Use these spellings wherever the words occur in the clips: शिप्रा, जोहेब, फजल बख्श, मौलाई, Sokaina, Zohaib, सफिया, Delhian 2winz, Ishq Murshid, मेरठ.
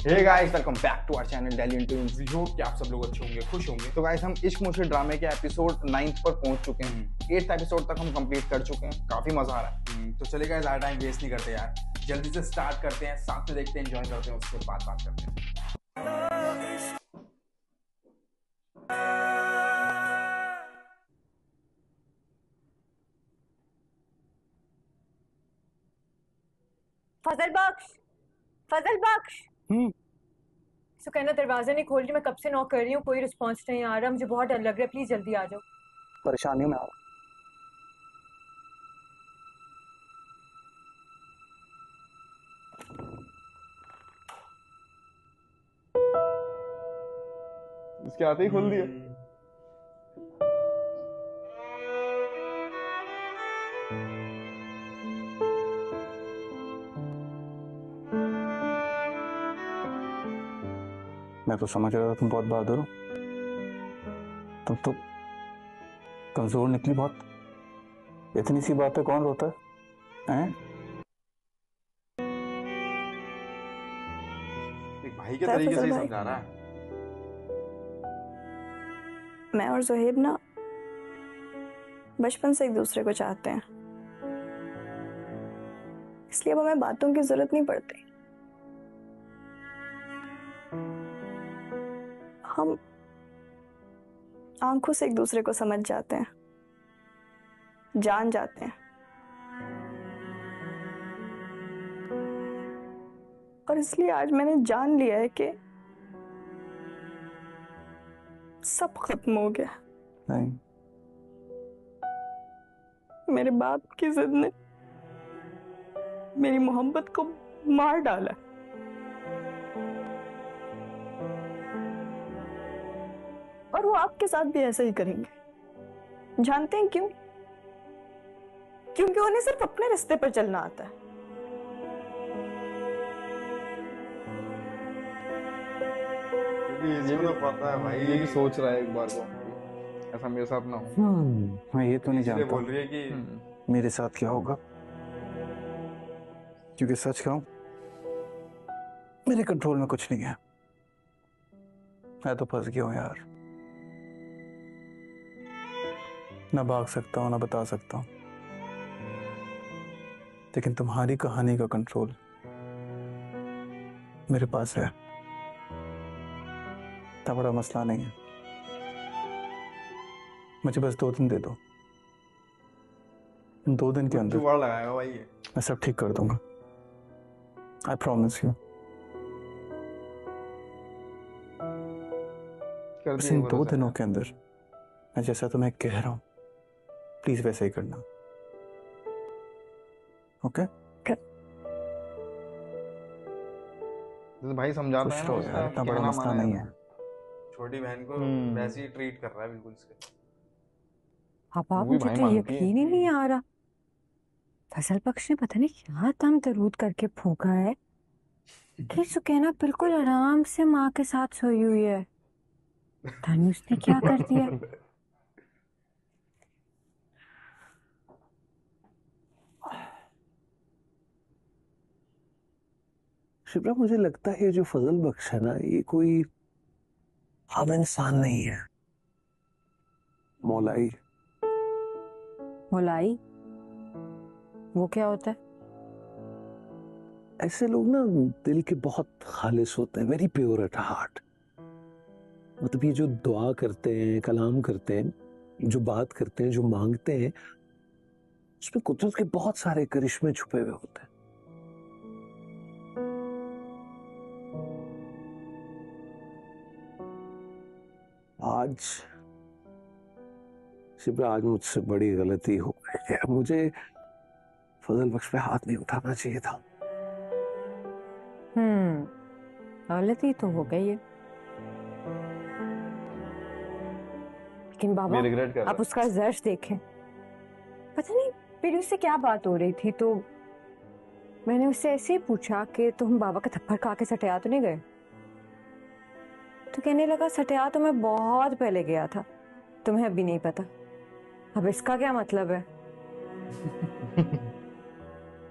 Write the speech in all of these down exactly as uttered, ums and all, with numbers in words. Hey guys welcome back to our channel डेलियन टू विंज़। वी होप कि आप सब लोग अच्छे होंगे, खुश होंगे। तो गाइस हम इश्क मुर्शिद ड्रामे के एपिसोड नाइन्थ पर पहुंच चुके हैं। एट्थ एपिसोड तक हम कंप्लीट कर चुके हैं, काफी मजा आ रहा है। तो चलिए गाइस, ज्यादा टाइम वेस्ट नहीं करते यार, जल्दी से स्टार्ट करते हैं, साथ में देखते हैं, एंजॉय करते हैं, उसके बाद बात करते हैं। फजल बख्श, फजल बख्श। हम्म, सुकैना दरवाजा नहीं खोल रही, मैं कब से नॉक कर रही हूँ, कोई रिस्पांस नहीं आ रहा, मुझे बहुत डर लग रहा है, प्लीज जल्दी आ जाओ। परेशानी में आओ। इसके आते ही खोल दिया। मैं तो समझ रहा था तुम बहुत बहादुर हो, तुम तो कमजोर निकली बहुत। इतनी सी बात पे कौन रोता है हैं? एक भाई के तरीके से समझा रहा है। मैं और जोहेब ना बचपन से एक दूसरे को चाहते हैं, इसलिए अब हमें बातों की जरूरत नहीं पड़ती। हम आंखों से एक दूसरे को समझ जाते हैं, जान जाते हैं, और इसलिए आज मैंने जान लिया है कि सब खत्म हो गया। नहीं, मेरे बाप की जिद ने मेरी मोहब्बत को मार डाला। और वो आपके साथ भी ऐसा ही करेंगे। जानते हैं क्यों? क्योंकि उन्हें सिर्फ अपने रास्ते पर चलना आता है। ये तो पता है भाई, ये भी सोच रहा है एक बार को ऐसा मेरे साथ ना हो। मैं ये तो नहीं जानता, बोल रही है कि मेरे साथ क्या होगा, क्योंकि सच कहूं मेरे कंट्रोल में कुछ नहीं है। मैं तो फंस गया हूं यार, ना भाग सकता हूँ ना बता सकता हूँ, लेकिन तुम्हारी कहानी का कंट्रोल मेरे पास है। इतना बड़ा मसला नहीं है, मुझे बस दो दिन दे दो। दो दिन के अंदर जुगाड़ लगाएगा भाई, मैं सब ठीक कर दूंगा। I promise you. इन दो दिनों के अंदर मैं जैसा तुम्हें कह रहा हूँ, प्लीज वैसे ही करना। ओके भाई, समझा रहा हूं यार, इतना बड़ा मसला नहीं है। छोटी बहन को वैसे ही ट्रीट कर रहा है बिल्कुल इसके। पापा मुझे तो यकीन ही नहीं आ रहा, फजल बख्श ने पता नहीं क्या तम तरूद करके फूंका है कि सुकैना बिल्कुल आराम से माँ के साथ सोई हुई है। पता नहीं उसने क्या कर दिया। शिप्रा, मुझे लगता है जो फजल बख्श है ना, ये कोई आम इंसान नहीं है। मौलाई। मौलाई? वो क्या होता है? ऐसे लोग ना दिल के बहुत खालिस होते हैं, वेरी प्योर एट हार्ट। मतलब ये जो दुआ करते हैं, कलाम करते हैं, जो बात करते हैं, जो मांगते हैं, उसमें कुदरत के बहुत सारे करिश्मे छुपे हुए होते हैं। आज शिप्रा, आज मुझसे बड़ी गलती हो गई है। मुझे फजल बख्श पे हाथ नहीं उठाना चाहिए था। हम्म, गलती तो हो गई है, लेकिन बाबा आप उसका जर्श देखें। पता नहीं मेरी उससे क्या बात हो रही थी, तो मैंने उससे ऐसे ही पूछा कि तुम बाबा का थप्पड़ खा के सटया तो नहीं गए? तो कहने लगा सटया तो मैं बहुत पहले गया था, तुम्हें अभी नहीं पता। अब इसका क्या मतलब है?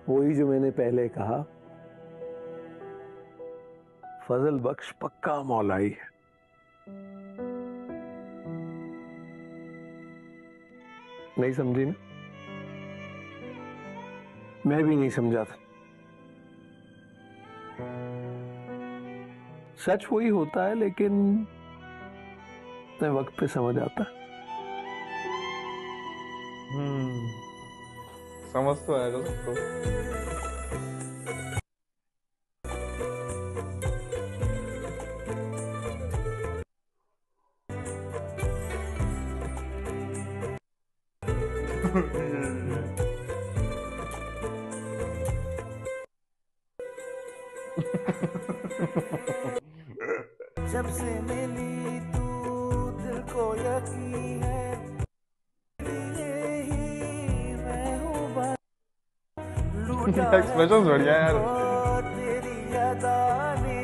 वही जो मैंने पहले कहा, फजल बख्श पक्का मौलाई है। नहीं समझी ना? मैं भी नहीं समझा था। सच वही होता है लेकिन मैं वक्त पे समझ आता। हम्म, समझ तो आएगा सबको। जब से मिली तू दिल को यकीन है, यही मैं हूँ बस। लूटा एक्सप्रेशंस बढ़िया है यार। तेरी अदा ने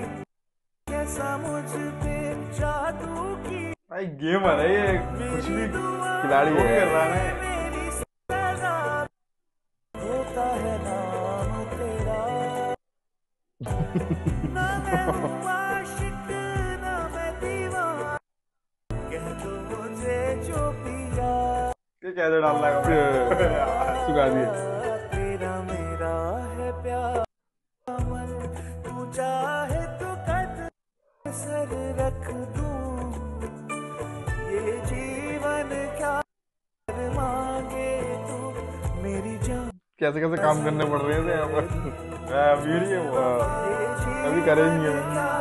कैसा मुझ पे जादू की। भाई गेम आ रही है, कुछ भी खिलाड़ी हो कर रहा है। कैसे डाल रहा है सुखा दिए। तेरा मेरा है प्यार अमल, तू चाहे तो कद सर रख दूं, ये जीवन क्या मांगे तू मेरी जान। कैसे कैसे काम करने पड़ रहे थे यहाँ पर। अभी ये हुआ अभी करेंगे।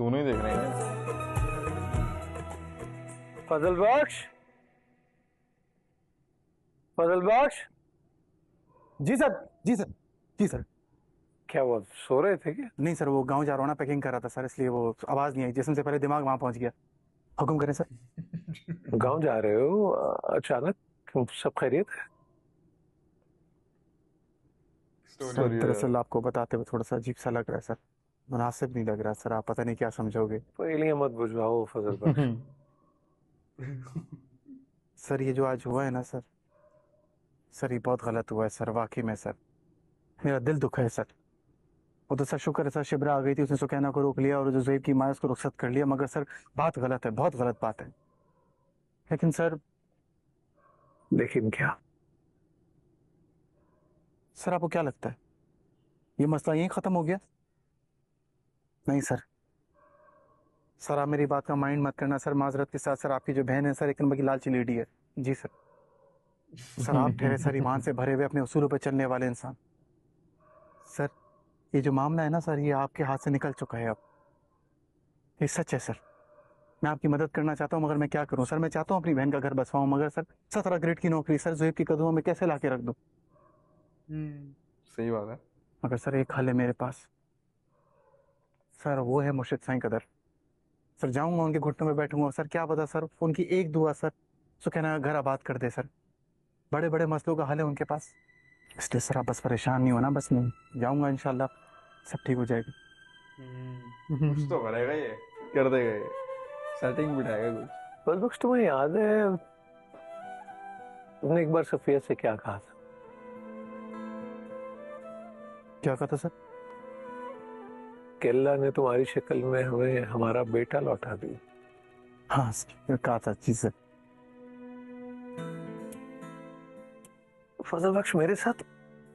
दोनों ही देख रहे हैं। फजल बख्श, फजल बख्श। जी सर, जी सर, जी सर। क्या वो सो रहे थे क्या? नहीं सर, वो गांव जा रहा हूँ ना, पैकिंग कर रहा था सर, इसलिए वो आवाज नहीं आई। जिसम से पहले दिमाग वहां पहुंच गया। हुक्म करें सर। गांव जा रहे हो अचानक? सब खैरियत है? दरअसल आपको बताते हुए थोड़ा सा अजीब सा लग रहा है सर, मुनासिब नहीं लग रहा सर। आप पता नहीं क्या समझोगे। पहले मत बुझवाओ फजल बख्श। सर ये जो आज हुआ है ना सर, सर ये बहुत गलत हुआ है सर, वाकई में सर मेरा दिल दुखा है सर। वो तो सर शुक्र है सर शिब्रा आ गई थी, उसने सुकैना को रोक लिया और जो ज़ोहैब की माँ उसको रुखसत कर लिया, मगर सर बात गलत है, बहुत गलत बात है। लेकिन सर, लेकिन क्या सर आपको क्या लगता है ये मसला यहीं खत्म हो गया? नहीं सर, सर आप मेरी बात का माइंड मत करना सर, माजरत के साथ सर। आपकी जो बहन है सर एक नंबर की लालची लेडी है। जी सर। सर आप ठहरे सर ईमान से भरे हुए अपने उसूलों पर चलने वाले इंसान। सर ये जो मामला है ना सर, ये आपके हाथ से निकल चुका है अब, ये सच है सर। मैं आपकी मदद करना चाहता हूँ मगर मैं क्या करूँ सर। मैं चाहता हूँ अपनी बहन का घर बसवाऊँ मगर सर सत्रह ग्रेड की नौकरी सर ज़ोहैब के कदमों में कैसे ला के रख दूँ। सही बात है मगर सर एक हल है मेरे पास सर, वो है मुर्शिद क़दर सर। जाऊंगा उनके घुटनों में बैठूंगा सर, क्या पता सर उनकी एक दुआ सर सुकैना घर आबाद कर दे सर। बड़े बड़े मसलों का हल है उनके पास, इसलिए सर आप बस परेशान नहीं होना। बस मैं जाऊंगा, इंशाल्लाह सब ठीक हो जाएगा। कुछ तो करेगा, ये कर देगा, ये सेटिंग बिठाएगा कुछ। बस बख्श तुम्हें याद है तुमने एक बार सफिया से क्या कहा था? क्या कहा था सर? अल्लाह ने तुम्हारी शक्ल में हमें हमारा बेटा लौटा दी। हाँ सर कहा था। जी सर। फजल बख्श मेरे साथ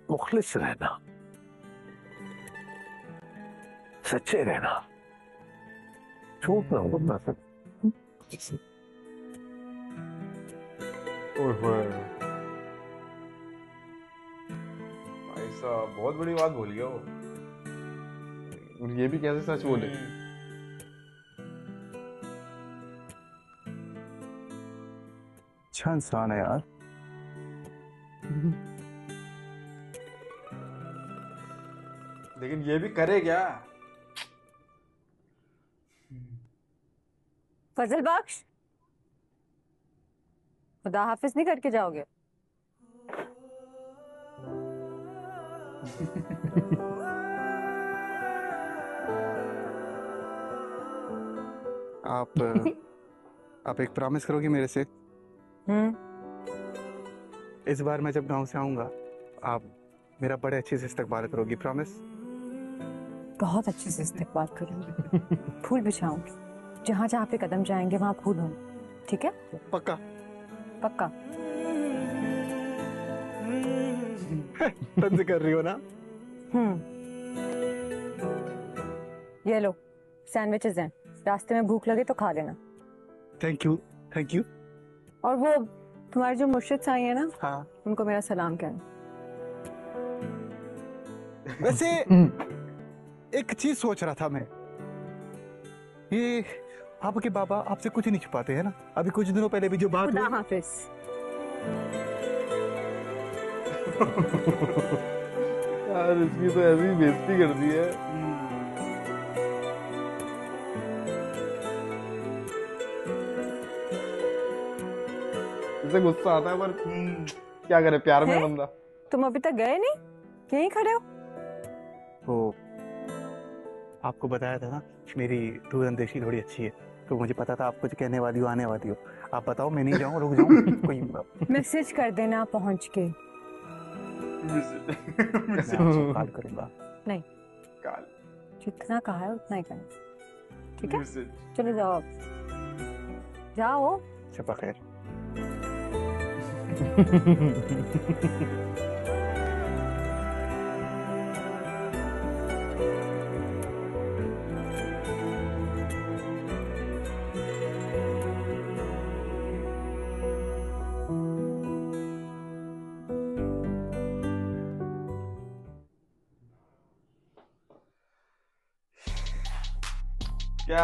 मुखलिस रहना, सच्चे रहना, झूठ ना बोलना सर। भाई साहब बहुत बड़ी बात बोल गया वो, और ये भी कैसे सच बोले। अच्छा इंसान है यार। लेकिन ये भी करे क्या? फजल बख्श खुदा हाफिज नहीं करके जाओगे? आप आप एक प्रॉमिस करोगी मेरे से? हम्म। इस बार मैं जब गांव से आऊंगा आप मेरा बड़े अच्छे से इस्तकबाल करोगी, प्रॉमिस? बहुत अच्छे से इस्तकबाल करूंगी। फूल बिछाऊंगी, जहाँ जहाँ पे कदम जाएंगे वहाँ फूल होंगे, ठीक है? पक्का पक्का। तंज कर रही हो ना? हम्म। ये लो सैंडविचेस हैं, रास्ते में भूख लगे तो खा लेना। Thank you thank you. और वो तुम्हारे जो मुर्शिद साईं है ना, हाँ, उनको मेरा सलाम कहना। वैसे एक चीज सोच रहा था मैं, ये आपके बाबा आपसे कुछ नहीं छुपाते हैं ना? अभी कुछ दिनों पहले भी जो बात हुई। खुदा हाफिज। यार इसकी तो ऐसी बेइज्जती कर दी है। इसे गुस्सा आता है पर क्या करे, प्यार में बंदा। तुम अभी तक गए नहीं, यहीं खड़े हो? तो आपको बताया था ना मेरी दूरअंदेशी थोड़ी अच्छी है, तो मुझे पता था आप कुछ कहने वाली हो, आने वाली हो। आप बताओ, मैं नहीं जाऊं, रुक जाऊं? कोई मैसेज कर देना पहुंच के। कॉल करूंगा। नहीं, कॉल जितना कहा है उतना ही करना, ठीक है? चलो जाओ जाओ। शबा खैर। क्या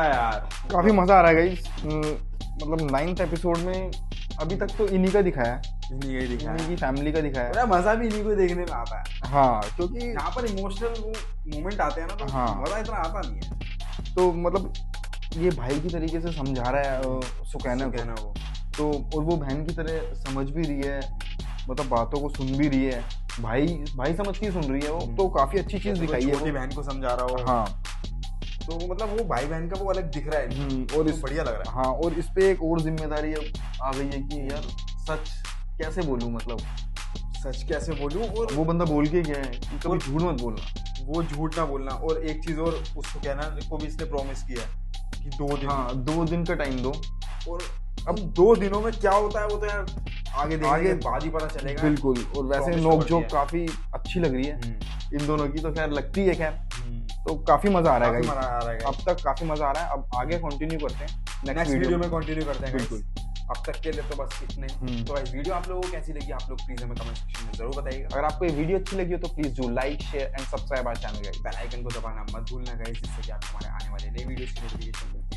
यार, काफी मजा आ रहा है गाइस। मतलब नाइन्थ एपिसोड में अभी तक तो इन्हीं का दिखाया है, इन्हीं का दिखाया, इन्हीं की फैमिली का दिखाया है। मजा भी इन्हीं को देखने में आता है। हाँ, क्योंकि यहाँ पर इमोशनल मोमेंट आते हैं ना, तो हाँ, मजा इतना आता नहीं है। तो मतलब ये भाई की तरीके से समझा रहा है सुकैना को, तो और वो बहन की तरह समझ भी रही है, मतलब बातों को सुन भी रही है, भाई भाई समझ के सुन रही है वो, तो काफी अच्छी चीज दिखाई है। अपनी बहन को समझा रहा हो, हाँ, तो मतलब वो भाई बहन का वो अलग दिख रहा है, और इस बढ़िया लग रहा है। हाँ, और इस पे एक और जिम्मेदारी आ गई है कि यार सच कैसे बोलूं, मतलब सच कैसे बोलूं। और वो बंदा बोल के गया है, कभी झूठ मत बोलना, वो झूठ ना बोलना। और एक चीज और उसको कहना को भी इसने प्रॉमिस किया है कि दो दिन, हाँ, दो दिन का टाइम दो। और अब दो दिनों में क्या होता है वो तो यार आगे आगे बाद ही पता चलेगा। बिल्कुल। और वैसे नोक झोंक काफी अच्छी लग रही है इन दोनों की, तो खैर लगती है। खैर तो काफी मजा आ रहा है, मजा आ रहा है अब तक, काफी मजा आ रहा है। अब आगे कंटिन्यू करते हैं, नेक्स्ट वीडियो में कंटिन्यू करते हैं। बिल्कुल, अब तक के लिए तो बस इतने। तो गाइस वीडियो आप लोगों को कैसी लगी, आप लोग प्लीज हमें कमेंट सेक्शन में जरूर बताइएगा। अगर आपको ये वीडियो अच्छी लगी हो तो please do like, share and subscribe our channel guys. Bell icon को दबाना मत भूलना गाइस, जिससे कि आप हमारे आने वाले नए वीडियोस की नोटिफिकेशन